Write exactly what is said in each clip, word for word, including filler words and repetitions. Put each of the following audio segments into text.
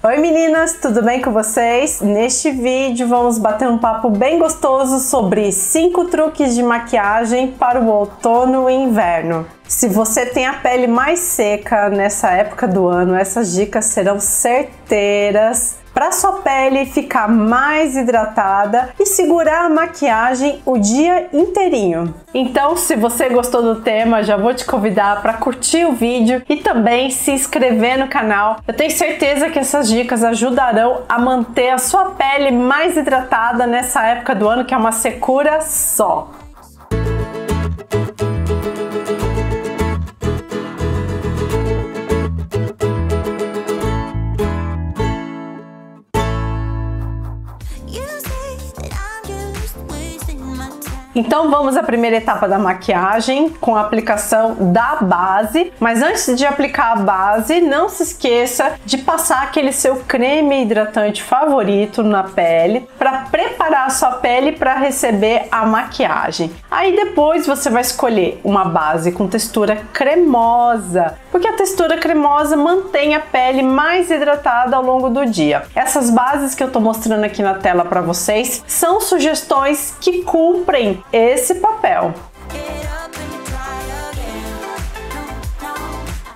Oi meninas, tudo bem com vocês? Neste vídeo vamos bater um papo bem gostoso sobre cinco truques de maquiagem para o outono e inverno. Se você tem a pele mais seca nessa época do ano, essas dicas serão certeiras para sua pele ficar mais hidratada e segurar a maquiagem o dia inteirinho. Então, se você gostou do tema, já vou te convidar para curtir o vídeo e também se inscrever no canal. Eu tenho certeza que essas dicas ajudarão a manter a sua pele mais hidratada nessa época do ano, que é uma secura só. Então vamos à primeira etapa da maquiagem, com a aplicação da base. Mas antes de aplicar a base, não se esqueça de passar aquele seu creme hidratante favorito na pele para preparar a sua pele para receber a maquiagem. Aí depois você vai escolher uma base com textura cremosa, porque a textura cremosa mantém a pele mais hidratada ao longo do dia. Essas bases que eu tô mostrando aqui na tela para vocês são sugestões que cumprem esse papel.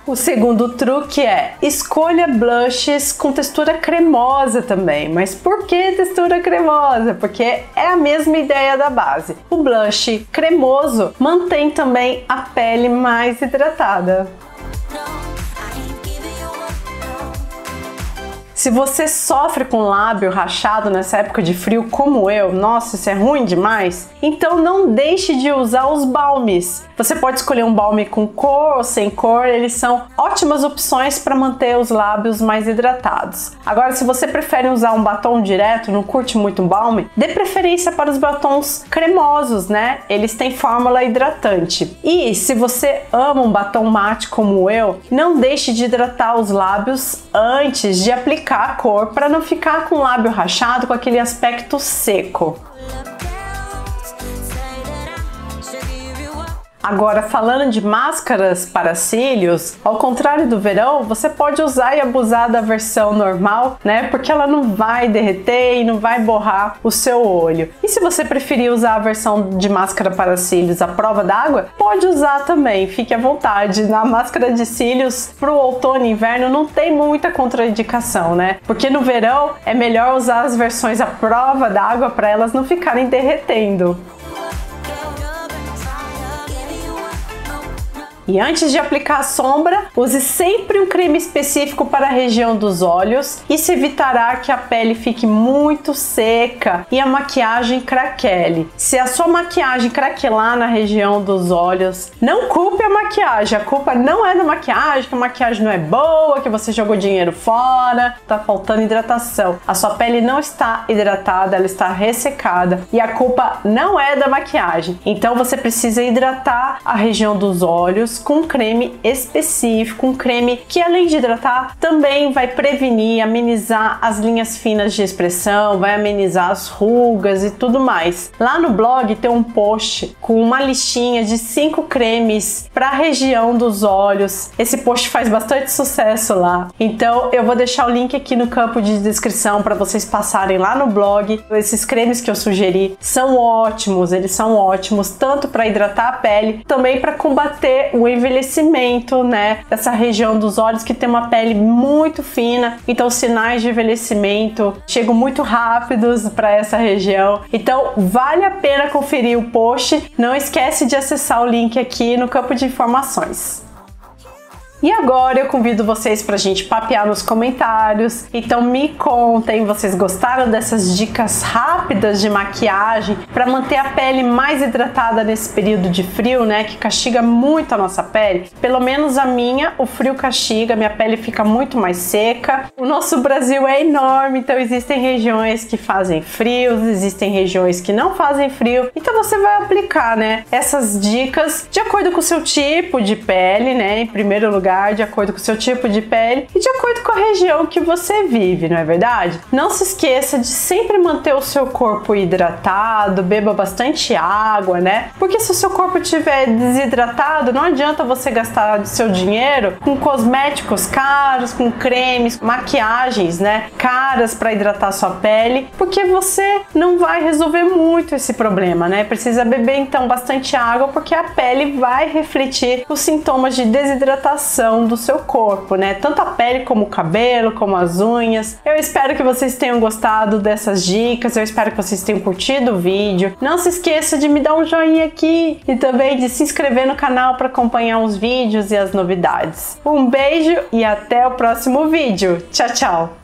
O segundo truque é escolha blushes com textura cremosa também. Mas por que textura cremosa? Porque é a mesma ideia da base. O blush cremoso mantém também a pele mais hidratada. Se você sofre com lábio rachado nessa época de frio como eu, nossa, isso é ruim demais, então não deixe de usar os balmes. Você pode escolher um balme com cor ou sem cor, eles são ótimas opções para manter os lábios mais hidratados. Agora, se você prefere usar um batom direto, não curte muito um balme, dê preferência para os batons cremosos, né? Eles têm fórmula hidratante. E se você ama um batom mate como eu, não deixe de hidratar os lábios antes de aplicar a cor, para não ficar com o lábio rachado, com aquele aspecto seco. Agora, falando de máscaras para cílios, ao contrário do verão, você pode usar e abusar da versão normal, né? Porque ela não vai derreter e não vai borrar o seu olho. E se você preferir usar a versão de máscara para cílios à prova d'água, pode usar também, fique à vontade. Na máscara de cílios para o outono e inverno não tem muita contraindicação, né? Porque no verão é melhor usar as versões à prova d'água para elas não ficarem derretendo. E antes de aplicar a sombra, use sempre um creme específico para a região dos olhos. Isso evitará que a pele fique muito seca e a maquiagem craquele. Se a sua maquiagem craquelar na região dos olhos, não culpe a maquiagem. A culpa não é da maquiagem, que a maquiagem não é boa, que você jogou dinheiro fora, tá faltando hidratação. A sua pele não está hidratada, ela está ressecada e a culpa não é da maquiagem. Então você precisa hidratar a região dos olhos com um creme específico, um creme que, além de hidratar, também vai prevenir, amenizar as linhas finas de expressão, vai amenizar as rugas e tudo mais. Lá no blog tem um post com uma listinha de cinco cremes para a região dos olhos. Esse post faz bastante sucesso lá, então eu vou deixar o link aqui no campo de descrição para vocês passarem lá no blog. Esses cremes que eu sugeri são ótimos, eles são ótimos tanto para hidratar a pele, também para combater o envelhecimento, né, dessa região dos olhos que tem uma pele muito fina, então os sinais de envelhecimento chegam muito rápidos para essa região. Então vale a pena conferir o post, não esquece de acessar o link aqui no campo de informações. E agora eu convido vocês para a gente papear nos comentários. Então me contem, vocês gostaram dessas dicas rápidas de maquiagem para manter a pele mais hidratada nesse período de frio, né? Que castiga muito a nossa pele. Pelo menos a minha, o frio castiga, minha pele fica muito mais seca. O nosso Brasil é enorme, então existem regiões que fazem frios, existem regiões que não fazem frio. Então você vai aplicar, né? Essas dicas de acordo com o seu tipo de pele, né? Em primeiro lugar, lugar, de acordo com o seu tipo de pele e de acordo com a região que você vive, não é verdade? Não se esqueça de sempre manter o seu corpo hidratado, beba bastante água, né? Porque se o seu corpo estiver desidratado, não adianta você gastar o seu dinheiro com cosméticos caros, com cremes, maquiagens, né, caras para hidratar a sua pele, porque você não vai resolver muito esse problema, né? Precisa beber então bastante água, porque a pele vai refletir os sintomas de desidratação do seu corpo, né? Tanto a pele como o cabelo, como as unhas. Eu espero que vocês tenham gostado dessas dicas, eu espero que vocês tenham curtido o vídeo. Não se esqueça de me dar um joinha aqui e também de se inscrever no canal para acompanhar os vídeos e as novidades. Um beijo e até o próximo vídeo. Tchau, tchau!